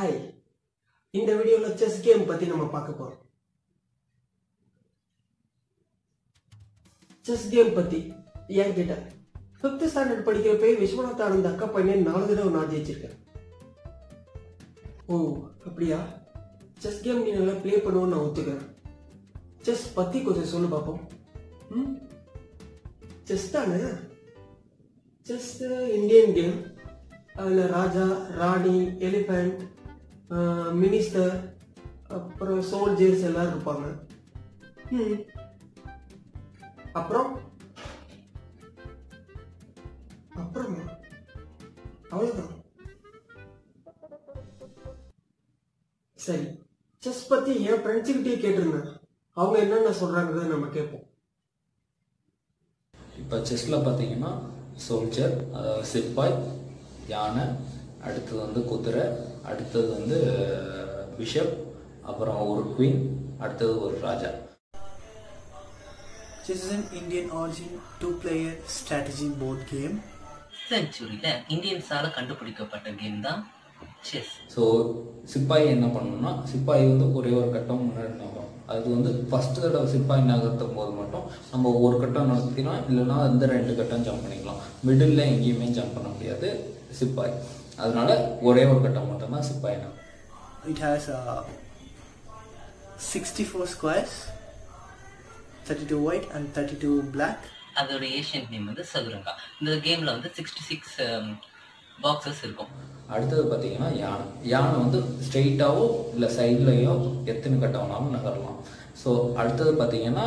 Hi, இந்த வீடியோல chess game பத்தி நம்ம பார்க்க போறோம். Chess game பத்தி ஏன் கேட்டா 5th standard படிக்கிறப்ப விஸ்வநாத ஆனந்த் அக்கா பையன் 4 தடவை நான் ஜெயிச்சிருக்கேன். ஓ அப்படியா? chess game நீ நல்லா ப்ளே பண்ணுவன்னு நான் ஒத்துக்கிறேன். chess பத்தி கொஞ்சம் சொல்லு பாப்போம். chess தானே? chess Indian game. अल राजा राणी एलिफेंट मिनिस्टर अपर सोल्जर्स எல்லாரும் இருப்பாங்க. அப்புறம் அப்புறம் அவ்வளவுதான். சரி, chess பத்தி என் ஃப்ரெண்ட்ஸ் கிட்ட கேட்டிருந்தேன். அவங்க என்னென்ன சொல்றாங்கன்னு நம்ம கேட்போம். இப்ப chessல பாத்தீங்கன்னா soldier சிப்பாய் यान बिशप राजा Chess is an Indian origin two-player strategy board game. செஞ்சுரில இந்தியன்ஸால கண்டுபிடிக்கப்பட்ட கேம் தான் chess. So சிப்பாய் என்ன பண்ணனும்னா சிப்பாய் வந்து ஒரே ஒரு கட்டம் முன்னாடி நகரும். அது வந்து ஃபர்ஸ்ட் தடவை சிப்பாய் நகர்த்தும் போது மட்டும் நம்ம ஒரு கட்டம் நடத்தினோம் இல்லனா அந்த ரெண்டு கட்டம் ஜம்ப் பண்ணிக்கலாம். மிடில்ல எங்கேயுமே ஜம்ப் பண்ண முடியாது சிப்பாய். அதனால ஒரே ஒரு கட்டம் மட்டும் தான் சிப்பாய் நகரும். It has 64 squares, 32 white and 32 black. அதோட ஏஷியன் நேம் வந்து சதுரங்கா. இந்த கேம்ல வந்து 66 பாக்ஸஸ் இருக்கும். அடுத்து பாத்தீங்கன்னா யானை. யானை வந்து ஸ்ட்ரைட்டாவோ இல்ல சைடுலயோ எத்தனை கட்டவனாலும் நகரலாம். சோ அடுத்து பாத்தீங்கன்னா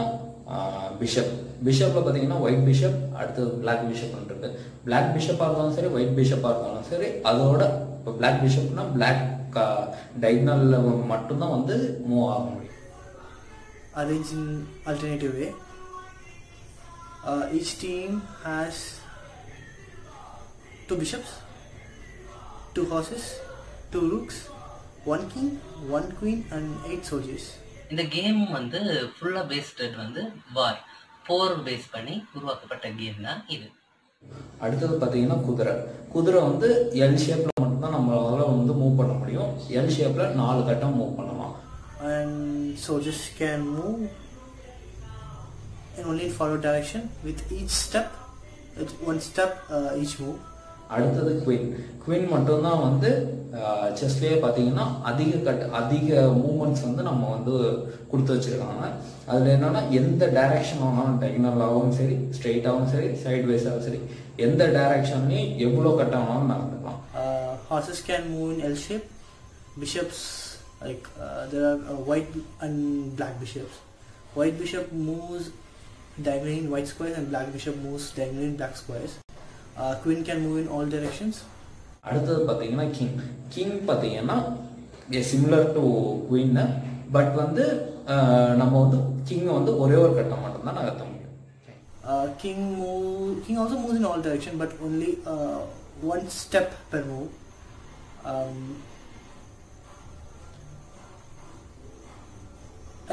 பிஷப். பிஷப்ல பாத்தீங்கன்னா ஒயிட் பிஷப் அடுத்து பிளாக் பிஷப் இருக்கு. பிளாக் பிஷப்பா இருந்தாலும் சரி ஒயிட் பிஷப்பா இருந்தாலும் சரி அதோட இப்போ பிளாக் பிஷப்னா பிளாக் டைகனல்ல மட்டும்தான் வந்து மூவ் ஆக முடியும். Arrange in alternative way. Each team has two bishops, two horses, two rooks, one king, one queen and 8 soldiers. In the game vandu full based vandu war four base panni uruvaakapatta game na idu. அடுத்து பாத்தீங்கன்னா குதிரை. குதிரை வந்து L shapeல மட்டும் தான் நம்மளால வந்து move பண்ண முடியும். L shapeல 4 கட்டம் மூவ் பண்ணலாம். And soldiers can move in only forward direction with each step. It's one step each move. அடுத்தது குயின். குயின் மட்டும்தான் வந்து செஸ்லேயே பார்த்தீங்கன்னா அதிக மூமெண்ட்ஸ் வந்து நம்ம வந்து கொடுத்து வச்சுருக்காங்க. அதில் என்னென்னா எந்த டைரக்ஷன் ஆனாலும் டைகனலாகவும் சரி ஸ்ட்ரெயிட்டாகவும் சரி சைட்வைஸாகவும் சரி எந்த டைரக்ஷன்லையும் எவ்வளோ கட் ஆனாலும் நடந்துக்கலாம். Horses can move in L shape. Bishops like there are white and black bishops. White bishop moves diagonally in white squares and black bishop moves diagonally in black squares. Queen can move in all directions. அடுத்து பாத்தீங்கன்னா king. King பாத்தீங்கன்னா similar to queen but வந்து நம்ம வந்து king வந்து ஒரே ஒரு கட்டம் மட்டும் தான் நகர்த்த முடியும். King also moves in all direction but only one step per move.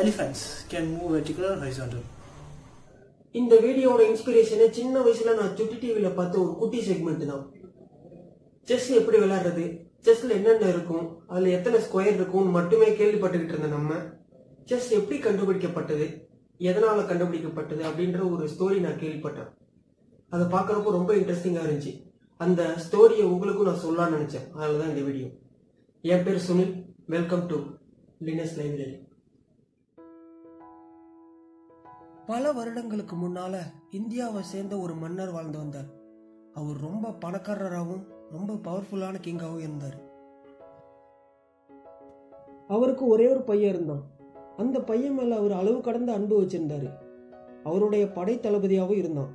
Elephants can move vertical or horizontal. இந்த வீடியோட இன்ஸ்பிரேஷன் சின்ன வயசுல நான் சுட்டி டிவில பார்த்த ஒரு குட்டி செக்மெண்ட் தான். செஸ் எப்படி விளையாடுறது, செஸ்ல என்னென்ன இருக்கும், அதுல எத்தனை ஸ்கொயர் இருக்கும்னு மட்டுமே கேள்விப்பட்டுக்கிட்டு இருந்த நம்ம செஸ் எப்படி கண்டுபிடிக்கப்பட்டது, எதனால கண்டுபிடிக்கப்பட்டது அப்படின்ற ஒரு ஸ்டோரி நான் கேள்விப்பட்டேன். அதை பார்க்குறப்போ ரொம்ப இன்ட்ரெஸ்டிங்காக இருந்துச்சு. அந்த ஸ்டோரியை உங்களுக்கும் நான் சொல்லலாம்னு நினைச்சேன். அதனால தான் இந்த வீடியோ. என் பேர் Sunil. Welcome to Linus library. பல வருடங்களுக்கு முன்னால இந்தியாவை சேர்ந்த ஒரு மன்னர் வாழ்ந்து வந்தார். அவர் ரொம்ப பணக்காரராகவும் ரொம்ப பவர்ஃபுல்லான கிங்காகவும் இருந்தார். அவருக்கு ஒரே ஒரு பையன் இருந்தான். அந்த பையன் மேல அவர் அளவு கடந்த அன்பு வச்சிருந்தாரு. அவருடைய படை தளபதியாகவும் இருந்தான்.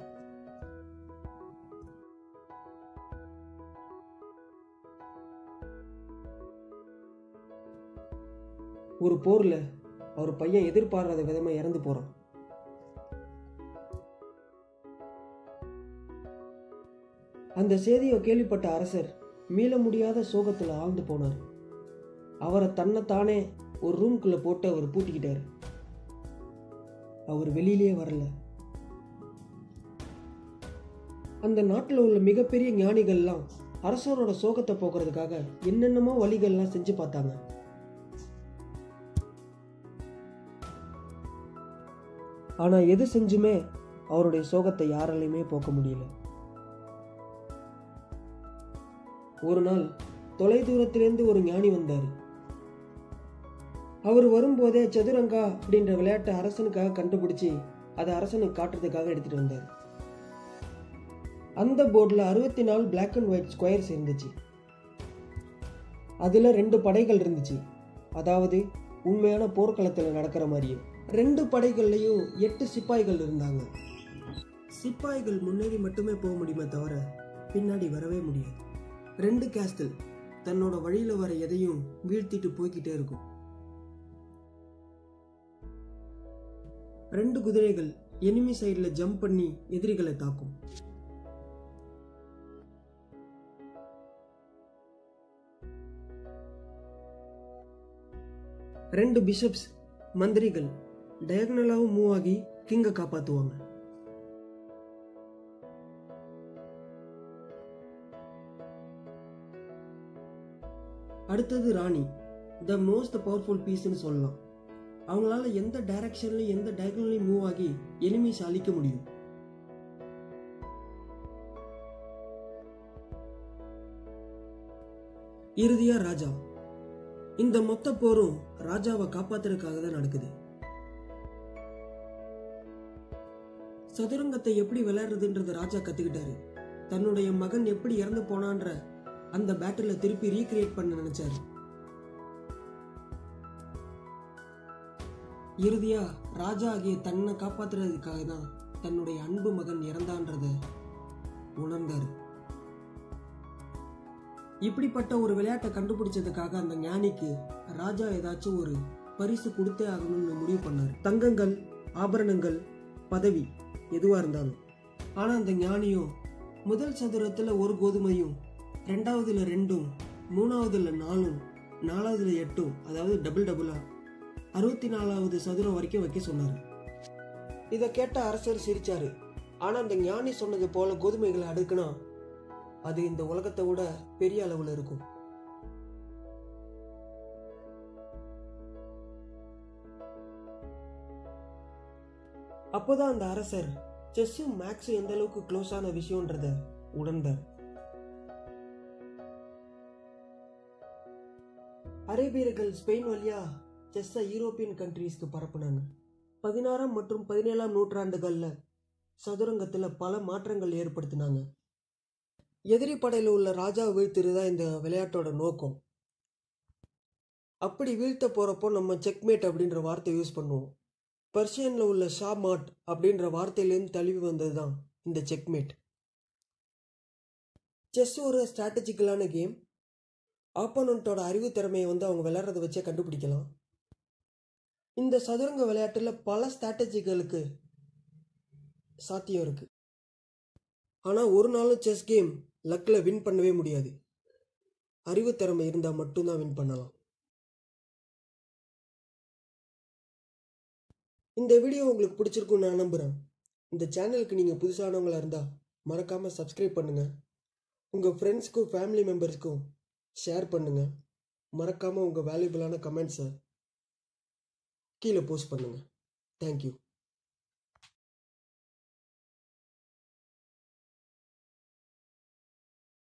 ஒரு போர்ல அவர் பையன் எதிர்பாராத விதமா இறந்து போறான். அந்த செய்தியை கேள்விப்பட்ட அரசர் மீள முடியாத சோகத்தில் ஆழ்ந்து போனார். அவரை தன்னைத்தானே ஒரு ரூம்குள்ளே போட்டு அவர் பூட்டிக்கிட்டார். அவர் வெளியிலே வரல. அந்த நாட்டில் உள்ள மிகப்பெரிய ஞானிகள்லாம் அரசரோட சோகத்தை போக்குறதுக்காக என்னென்னமோ வழிகள்லாம் செஞ்சு பார்த்தாங்க. ஆனால் எது செஞ்சுமே அவருடைய சோகத்தை யாராலையுமே போக்க முடியல. ஒரு நாள் தொலை தூரத்திலிருந்து ஒரு ஞானி வந்தார். அவர் வரும்போதே சதுரங்கா அப்படின்ற விளையாட்டை அரசனுக்காக கண்டுபிடிச்சி அதை அரசனுக்கு காட்டுறதுக்காக எடுத்துட்டு வந்தார். அந்த போர்டில் 64 பிளாக் அண்ட் ஒயிட் ஸ்கொயர்ஸ் இருந்துச்சு. அதில் 2 படைகள் இருந்துச்சு. அதாவது உண்மையான போர்க்களத்தில் நடக்கிற மாதிரியே. 2 படைகள்லையும் 8 சிப்பாய்கள் இருந்தாங்க. சிப்பாய்கள் முன்னேறி மட்டுமே போக முடியுமே தவிர பின்னாடி வரவே முடியாது. 2 கேஸ்டில் தன்னோட வழியில் வர எதையும் வீழ்த்திட்டு போய்கிட்டே இருக்கும். 2 குதிரைகள் எனிமி சைடில் ஜம்ப் பண்ணி எதிரிகளை தாக்கும். ரெண்டு பிஷப்ஸ் மந்திரிகள் டயகனலாகவும் மூவ் ஆகி கிங்கை காப்பாற்றுவாங்க. அடுத்தது ராணி, த மோஸ்ட் பவர்ஃபுல் பீஸ்ன்னு சொல்லலாம். அவங்களால எந்த டைரக்ஷன்லையும் எந்த டயகனலையும் மூவ் ஆகி எனிமீஸ் அழிக்க முடியும். இறுதியா ராஜா. இந்த மொத்த போரும் ராஜாவை காப்பாத்துறதுக்காக தான் நடக்குது. சதுரங்கத்தை எப்படி விளையாடுறதுன்றது ராஜா கத்துக்கிட்டாரு. தன்னுடைய மகன் எப்படி இறந்து போனான்ற அந்த பேட்டில திருப்பி ரீக்ரியேட் பண்ண நினைச்சாரு. இறுதியா ராஜா ஆகிய தன்னை காப்பாத்துறதுக்காக தான் தன்னுடைய அன்பு மகன் இறந்தான்றத உணர்ந்தாரு. இப்படிப்பட்ட ஒரு விளையாட்டை கண்டுபிடிச்சதுக்காக அந்த ஞானிக்கு ராஜா ஏதாச்சும் ஒரு பரிசு கொடுத்தே ஆகணும்னு முடிவு பண்ணார். தங்கங்கள், ஆபரணங்கள், பதவி எதுவாக இருந்தாலும். ஆனால் அந்த ஞானியும் முதல் சதுரத்தில் 1 கோதுமையும், 2வதுல 2, 3வதுல 4, 4வதுல 8, அதாவது டபுளாக 64வது சதுரம் வரைக்கும் வைக்க சொன்னார். இதை கேட்ட அரசர் சிரிச்சாரு. ஆனால் அந்த ஞானி சொன்னது போல கோதுமைகளை அடுக்குனா அது இந்த உலகத்தை விட பெரிய அளவில் இருக்கும். அப்போதான் அந்த அரசர் செஸ்ஸும் மேக்ஸும் எந்த அளவுக்கு க்ளோஸ் ஆன விஷயம்ன்றத உணர்ந்தார். அரேபியர்கள் ஸ்பெயின் வழியா செஸ்ஸை யூரோப்பியன் கண்ட்ரீஸ்க்கு பரப்புனாங்க. 16ஆம் மற்றும் 17ஆம் நூற்றாண்டுகள்ல சதுரங்கத்துல பல மாற்றங்கள் ஏற்படுத்தினாங்க. எதிரி படையில் உள்ள ராஜா வீழ்த்துறதுதான் இந்த விளையாட்டோட நோக்கம். அப்படி வீழ்த்த போகிறப்போ நம்ம செக்மேட் அப்படின்ற வார்த்தை யூஸ் பண்ணுவோம். பெர்ஷியனில் உள்ள ஷா மாட் அப்படின்ற வார்த்தையிலேருந்து தழுவி வந்தது தான் இந்த செக்மேட். செஸ் ஒரு ஸ்ட்ராட்டஜிக்கலான கேம். ஆப்போனண்ட்டோட அறிவு திறமையை அவங்க விளையாடுறத வச்சே கண்டுபிடிக்கலாம். இந்த சதுரங்க விளையாட்டில் பல ஸ்ட்ராட்டஜிகளுக்கு சாத்தியம் இருக்குது. ஆனால் ஒரு நாளும் செஸ் கேம் லக்கில் வின் பண்ணவே முடியாது. அறிவு திறமை இருந்தால் மட்டும்தான் வின் பண்ணலாம். இந்த வீடியோ உங்களுக்கு பிடிச்சிருக்குன்னு நான் நம்புகிறேன். இந்த சேனலுக்கு நீங்கள் புதுசானவங்களாக இருந்தால் மறக்காமல் சப்ஸ்கிரைப் பண்ணுங்கள். உங்கள் ஃப்ரெண்ட்ஸுக்கும் ஃபேமிலி மெம்பர்ஸ்க்கும் ஷேர் பண்ணுங்கள். மறக்காமல் உங்கள் வேல்யூபிளான கமெண்ட்ஸை கீழே போஸ்ட் பண்ணுங்கள். தேங்க்யூ.